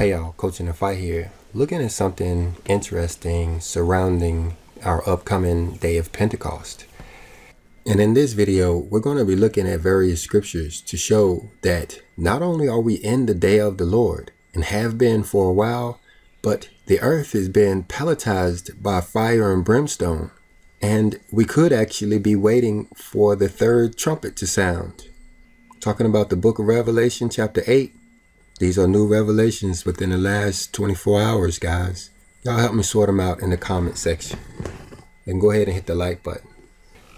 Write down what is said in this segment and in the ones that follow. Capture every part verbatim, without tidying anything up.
Hey y'all, Coach in the Fight here, looking at something interesting surrounding our upcoming day of Pentecost. And in this video, we're going to be looking at various scriptures to show that not only are we in the day of the Lord and have been for a while, but the earth is being pelletized by fire and brimstone. And we could actually be waiting for the third trumpet to sound. Talking about the book of Revelation chapter eight. These are new revelations within the last twenty-four hours, guys. Y'all help me sort them out in the comment section. And go ahead and hit the like button.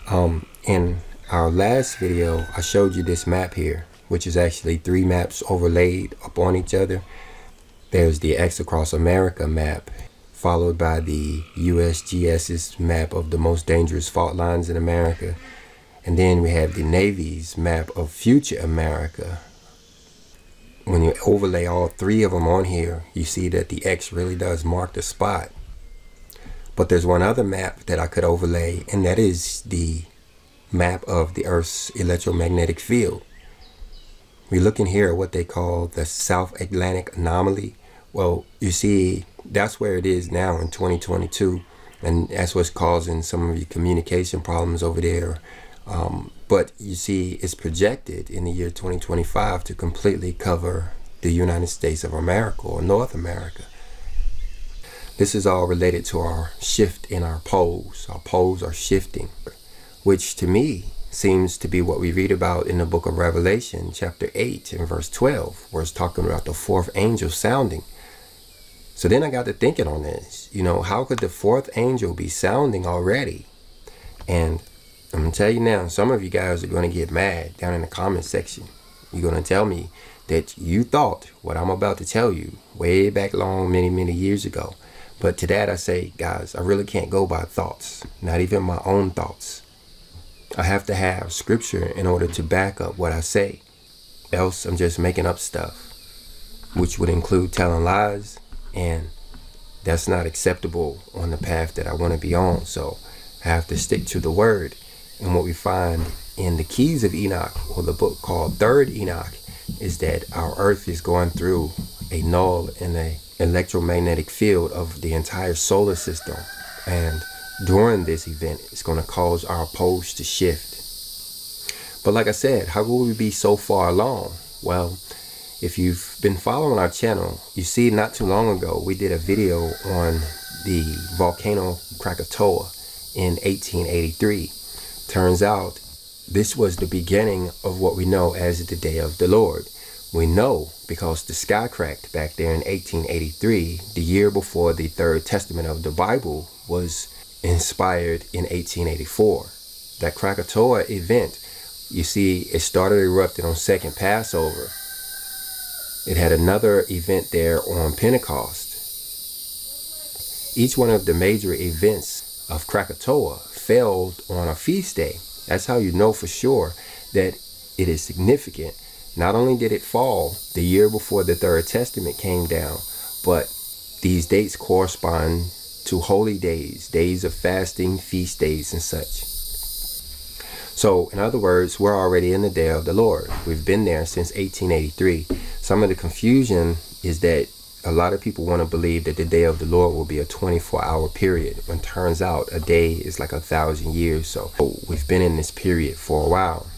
Um, in our last video, I showed you this map here, which is actually three maps overlaid upon each other. There's the X Across America map, followed by the U S G S's map of the most dangerous fault lines in America. And then we have the Navy's map of future America. When you overlay all three of them on here, you see that the X really does mark the spot. But there's one other map that I could overlay, and that is the map of the Earth's electromagnetic field. We look in here at what they call the South Atlantic Anomaly. Well, you see, that's where it is now in twenty twenty-two, and that's what's causing some of your communication problems over there. Um, But you see, it's projected in the year twenty twenty-five to completely cover the United States of America or North America. This is all related to our shift in our poles. Our poles are shifting, which to me seems to be what we read about in the book of Revelation, chapter eight and verse twelve, where it's talking about the fourth angel sounding. So then I got to thinking on this, you know, how could the fourth angel be sounding already? And I'm going to tell you now, some of you guys are going to get mad down in the comment section. You're going to tell me that you thought what I'm about to tell you way back long, many, many years ago. But to that I say, guys, I really can't go by thoughts, not even my own thoughts. I have to have scripture in order to back up what I say. Else I'm just making up stuff, which would include telling lies. And that's not acceptable on the path that I want to be on. So I have to stick to the word. And what we find in the Keys of Enoch, or the book called Third Enoch, is that our earth is going through a null and a electromagnetic field of the entire solar system. And during this event, it's going to cause our poles to shift. But like I said, how will we be so far along? Well, if you've been following our channel, you see not too long ago, we did a video on the volcano Krakatoa in eighteen eighty-three. Turns out, this was the beginning of what we know as the Day of the Lord. We know because the sky cracked back there in eighteen eighty-three, the year before the Third Testament of the Bible was inspired in eighteen eighty-four. That Krakatoa event, you see, it started erupting on Second Passover. It had another event there on Pentecost. Each one of the major events of Krakatoa fell on a feast day. That's how you know for sure that it is significant. Not only did it fall the year before the Third Testament came down, but these dates correspond to holy days, days of fasting, feast days, and such. So, in other words, we're already in the day of the Lord. We've been there since eighteen eighty-three. Some of the confusion is that a lot of people want to believe that the day of the Lord will be a twenty-four hour period, when turns out a day is like a thousand years. So we've been in this period for a while.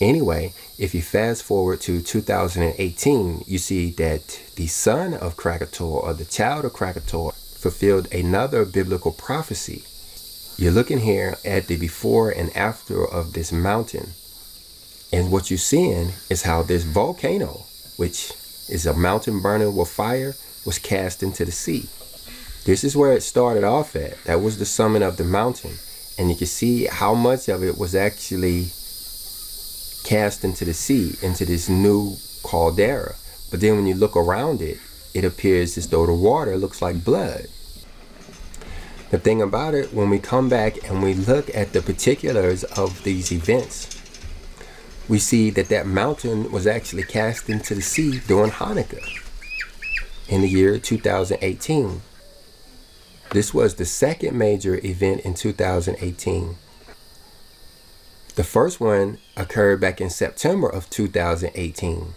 Anyway, if you fast forward to two thousand eighteen, you see that the son of Krakatoa, or the child of Krakatoa, fulfilled another biblical prophecy. You're looking here at the before and after of this mountain. And what you're seeing is how this volcano, which is a mountain burning with fire, was cast into the sea. This is where it started off at. That was the summit of the mountain. And you can see how much of it was actually cast into the sea, into this new caldera. But then when you look around it, it appears as though the water looks like blood. The thing about it, when we come back and we look at the particulars of these events, we see that that mountain was actually cast into the sea during Hanukkah in the year two thousand eighteen. This was the second major event in two thousand eighteen. The first one occurred back in September of two thousand eighteen.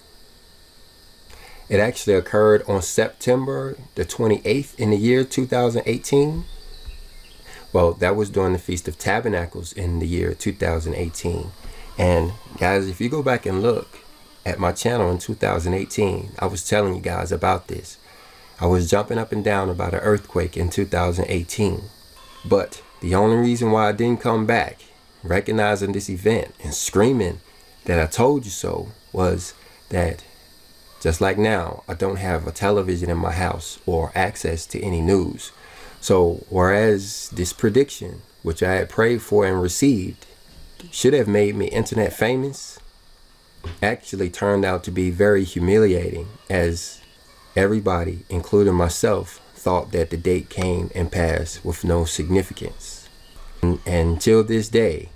It actually occurred on September the twenty-eighth in the year two thousand eighteen. Well, that was during the Feast of Tabernacles in the year two thousand eighteen. And guys, if you go back and look at my channel in two thousand eighteen, I was telling you guys about this. I was jumping up and down about an earthquake in two thousand eighteen. But the only reason why I didn't come back, recognizing this event and screaming that I told you so, was that just like now, I don't have a television in my house or access to any news. So whereas this prediction, which I had prayed for and received, should have made me internet famous, actually turned out to be very humiliating, as everybody, including myself, thought that the date came and passed with no significance. And, and till this day,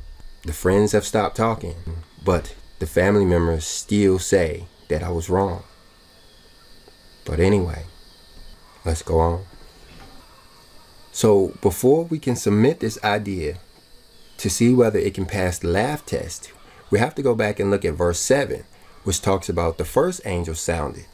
the friends have stopped talking, but the family members still say that I was wrong. But anyway, let's go on. So before we can submit this idea to see whether it can pass the laugh test, we have to go back and look at verse seven, which talks about the first angel sounded,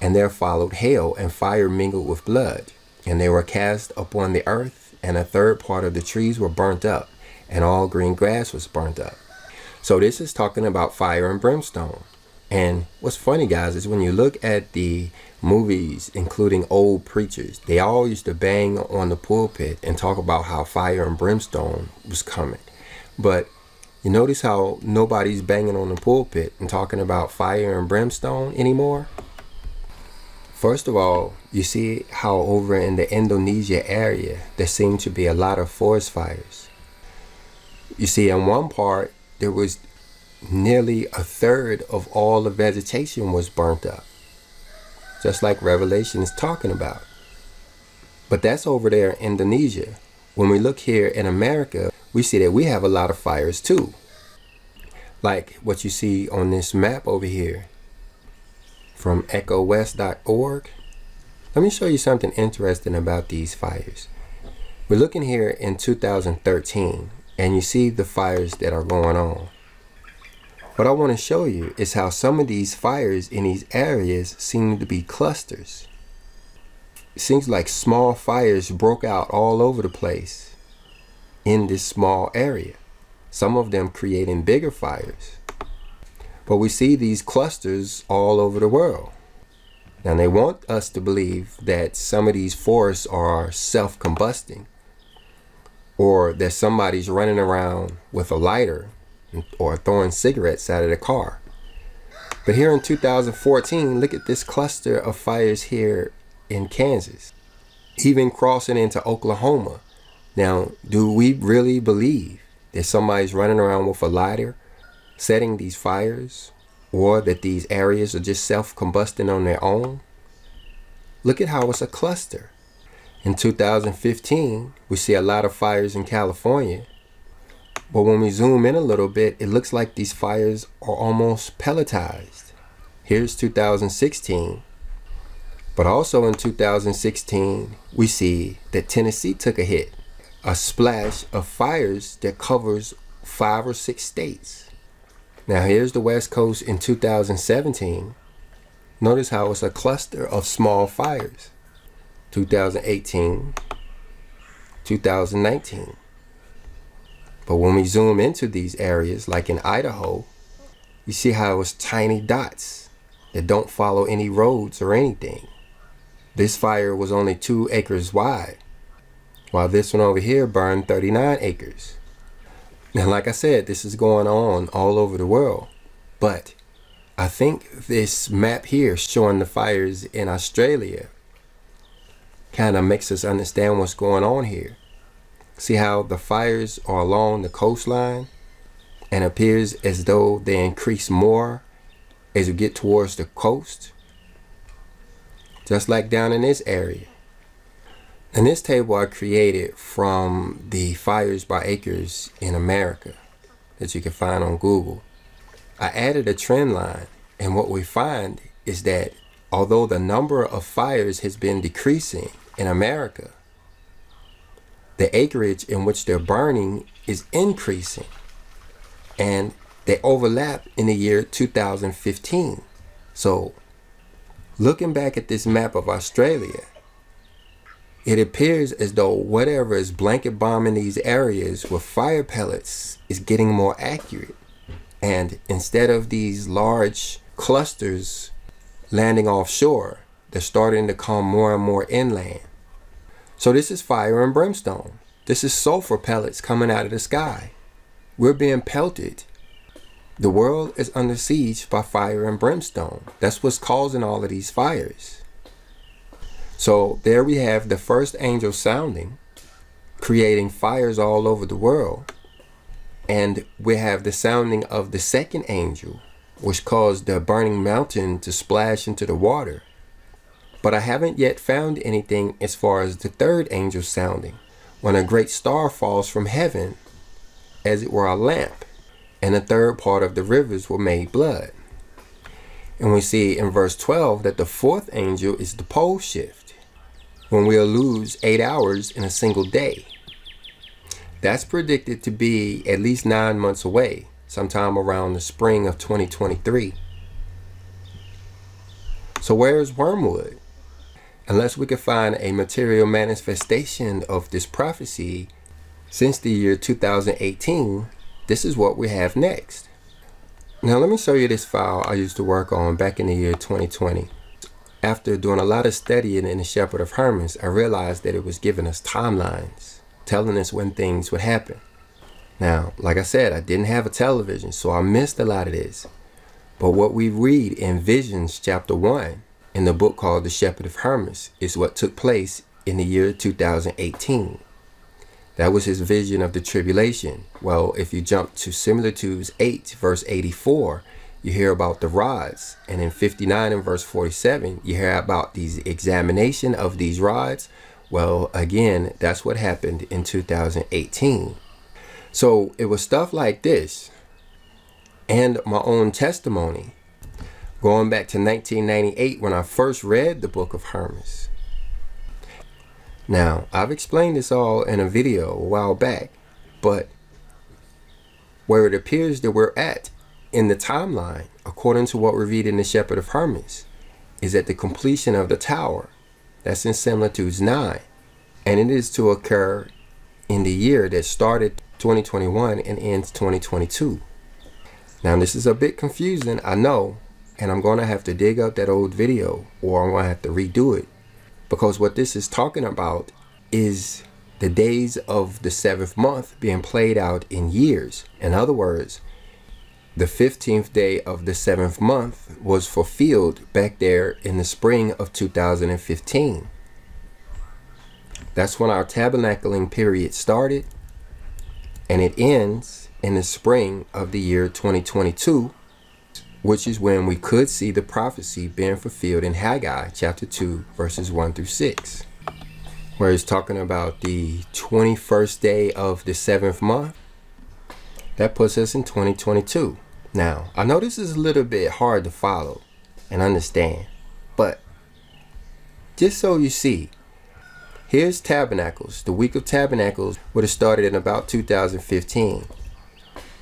and there followed hail and fire mingled with blood, and they were cast upon the earth, and a third part of the trees were burnt up, and all green grass was burnt up. So this is talking about fire and brimstone. And what's funny, guys, is when you look at the movies, including old preachers, they all used to bang on the pulpit and talk about how fire and brimstone was coming. But you notice how nobody's banging on the pulpit and talking about fire and brimstone anymore? First of all, you see how over in the Indonesia area, there seemed to be a lot of forest fires. You see, in one part, there was nearly a third of all the vegetation was burnt up, just like Revelation is talking about. But that's over there in Indonesia. When we look here in America, we see that we have a lot of fires too, like what you see on this map over here from Echo West dot org. Let me show you something interesting about these fires. We're looking here in two thousand thirteen, and you see the fires that are going on. What I want to show you is how some of these fires in these areas seem to be clusters. It seems like small fires broke out all over the place in this small area, some of them creating bigger fires. But we see these clusters all over the world. Now they want us to believe that some of these forests are self-combusting, or that somebody's running around with a lighter or throwing cigarettes out of the car. But here in two thousand fourteen, look at this cluster of fires here in Kansas, even crossing into Oklahoma. Now, do we really believe that somebody's running around with a lighter setting these fires, or that these areas are just self-combusting on their own? Look at how it's a cluster. In two thousand fifteen, we see a lot of fires in California. But when we zoom in a little bit, it looks like these fires are almost pelletized. Here's two thousand sixteen. But also in two thousand sixteen, we see that Tennessee took a hit, a splash of fires that covers five or six states. Now here's the West Coast in two thousand seventeen. Notice how it's a cluster of small fires. two thousand eighteen, two thousand nineteen. But when we zoom into these areas, like in Idaho, you see how it's tiny dots that don't follow any roads or anything. This fire was only two acres wide, while this one over here burned thirty-nine acres. Now, like I said, this is going on all over the world. But I think this map here showing the fires in Australia kind of makes us understand what's going on here. See how the fires are along the coastline, and appears as though they increase more as you get towards the coast, just like down in this area. And this table I created from the fires by acres in America that you can find on Google. I added a trend line, and what we find is that although the number of fires has been decreasing in America, the acreage in which they're burning is increasing, and they overlap in the year two thousand fifteen. So Looking back at this map of Australia, it appears as though whatever is blanket bombing these areas with fire pellets is getting more accurate. And instead of these large clusters landing offshore, they're starting to come more and more inland. So this is fire and brimstone. This is sulfur pellets coming out of the sky. We're being pelted. The world is under siege by fire and brimstone. That's what's causing all of these fires. So there we have the first angel sounding, creating fires all over the world. And we have the sounding of the second angel, which caused the burning mountain to splash into the water. But I haven't yet found anything as far as the third angel sounding, when a great star falls from heaven, as it were a lamp, and a third part of the rivers were made blood. And we see in verse twelve that the fourth angel is the pole shift, when we'll lose eight hours in a single day. That's predicted to be at least nine months away, sometime around the spring of twenty twenty-three. So where is wormwood? Unless we could find a material manifestation of this prophecy since the year two thousand eighteen, this is what we have next. Now let me show you this file I used to work on back in the year twenty twenty. After doing a lot of studying in the Shepherd of Hermas, I realized that it was giving us timelines, telling us when things would happen. Now, like I said, I didn't have a television, so I missed a lot of this. But what we read in Visions chapter one in the book called The Shepherd of Hermas is what took place in the year two thousand eighteen. That was his vision of the tribulation. Well, if you jump to Similitudes eight, verse eighty-four, you hear about the rods. And in fifty-nine and verse forty-seven, you hear about the examination of these rods. Well, again, that's what happened in two thousand eighteen. So it was stuff like this and my own testimony, going back to nineteen ninety-eight when I first read the Book of Hermas. Now, I've explained this all in a video a while back, but where it appears that we're at in the timeline, according to what we read in the Shepherd of Hermas, is at the completion of the tower. That's in Similitudes nine. And it is to occur in the year that started twenty twenty-one and ends twenty twenty-two. Now, this is a bit confusing, I know, and I'm going to have to dig up that old video, or I'm going to have to redo it. Because what this is talking about is the days of the seventh month being played out in years. In other words, the fifteenth day of the seventh month was fulfilled back there in the spring of two thousand fifteen. That's when our tabernacling period started, and it ends in the spring of the year twenty twenty-two, which is when we could see the prophecy being fulfilled in Haggai chapter two verses one through six, where it's talking about the twenty-first day of the seventh month. That puts us in twenty twenty-two. Now, I know this is a little bit hard to follow and understand, but just so you see, here's Tabernacles. The week of Tabernacles would have started in about two thousand fifteen.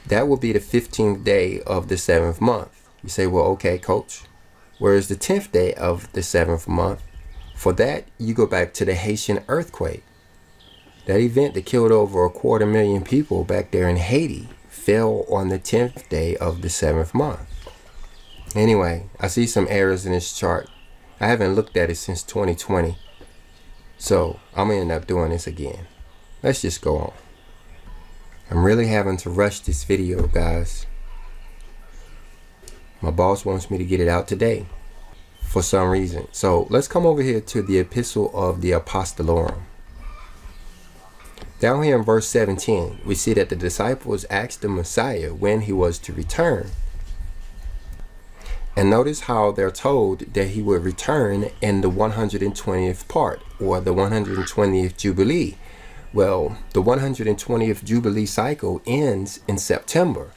That will be the fifteenth day of the seventh month. You say, well, okay, coach, where is the tenth day of the seventh month? For that, you go back to the Haitian earthquake. That event that killed over a quarter million people back there in Haiti fell on the tenth day of the seventh month. Anyway, I see some errors in this chart. I haven't looked at it since twenty twenty. So I'm going to end up doing this again. Let's just go on. I'm really having to rush this video, guys. My boss wants me to get it out today for some reason. So let's come over here to the Epistle of the Apostolorum. Down here in verse seventeen, we see that the disciples asked the Messiah when he was to return. And notice how they're told that he would return in the one hundred twentieth part, or the one hundred twentieth Jubilee. Well, the one hundred twentieth Jubilee cycle ends in September.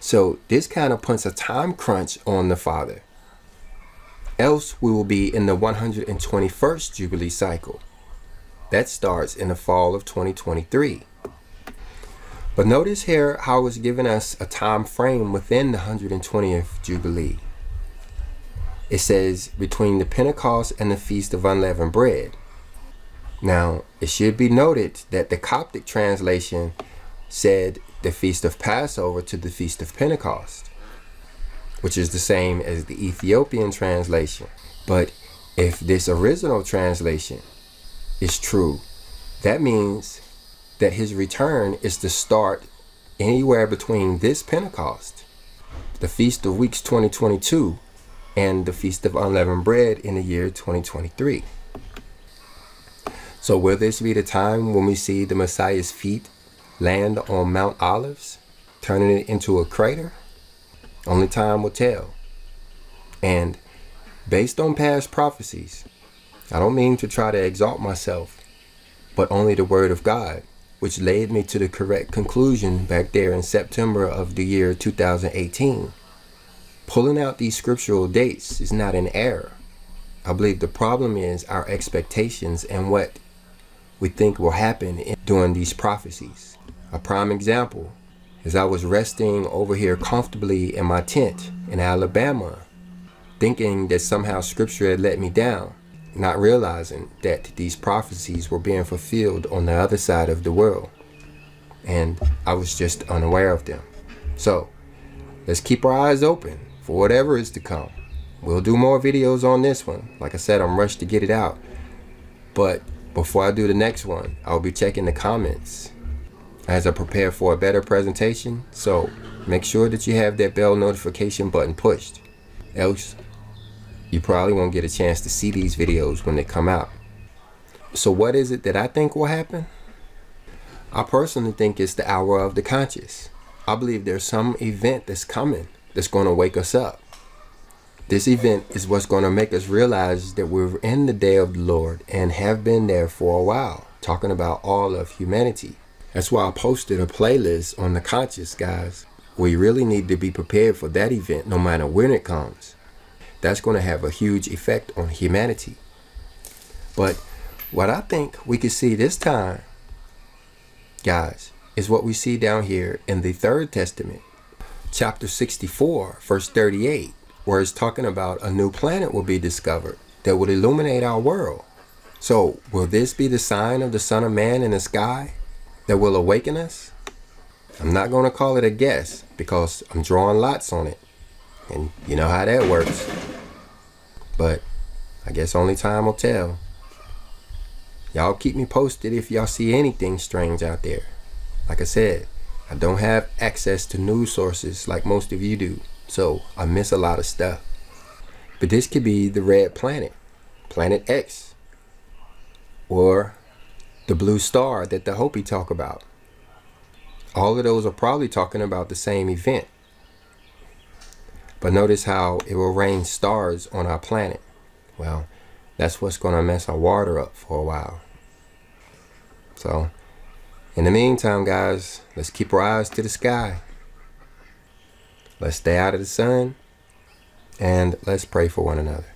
So this kind of puts a time crunch on the Father. Else we will be in the one hundred twenty-first Jubilee cycle. That starts in the fall of twenty twenty-three. But notice here how it's giving us a time frame within the one hundred twentieth Jubilee. it says between the Pentecost and the Feast of Unleavened Bread. Now, it should be noted that the Coptic translation said the Feast of Passover to the Feast of Pentecost, which is the same as the Ethiopian translation. But if this original translation is true, that means that his return is to start anywhere between this Pentecost, the Feast of Weeks twenty twenty-two, and the Feast of Unleavened Bread in the year twenty twenty-three. So will this be the time when we see the Messiah's feet land on Mount Olives, turning it into a crater? Only time will tell. And based on past prophecies, I don't mean to try to exalt myself, but only the Word of God, which led me to the correct conclusion back there in September of the year two thousand eighteen. Pulling out these scriptural dates is not an error. I believe the problem is our expectations and what we think will happen in during these prophecies. A prime example is I was resting over here comfortably in my tent in Alabama, thinking that somehow scripture had let me down, not realizing that these prophecies were being fulfilled on the other side of the world, and I was just unaware of them. So let's keep our eyes open for whatever is to come. We'll do more videos on this one. Like I said, I'm rushed to get it out, but before I do the next one, I'll be checking the comments as I prepare for a better presentation. So make sure that you have that bell notification button pushed, else you probably won't get a chance to see these videos when they come out. So what is it that I think will happen? I personally think it's the hour of the conscious. I believe there's some event that's coming that's going to wake us up. This event is what's going to make us realize that we're in the day of the Lord and have been there for a while, talking about all of humanity. That's why I posted a playlist on the conscious, guys. We really need to be prepared for that event no matter when it comes. That's going to have a huge effect on humanity. But what I think we could see this time, guys, is what we see down here in the Third Testament, chapter sixty-four, verse thirty-eight. Where it's talking about a new planet will be discovered that will illuminate our world. So will this be the sign of the Son of Man in the sky that will awaken us? I'm not going to call it a guess because I'm drawing lots on it, and you know how that works. But I guess only time will tell. Y'all keep me posted if y'all see anything strange out there. Like I said, I don't have access to news sources like most of you do, so I miss a lot of stuff. But this could be the red planet, Planet X, or the blue star that the Hopi talk about. All of those are probably talking about the same event. But notice how it will rain stars on our planet. Well, that's what's going to mess our water up for a while. So, in the meantime, guys, let's keep our eyes to the sky. Let's stay out of the sun, and let's pray for one another.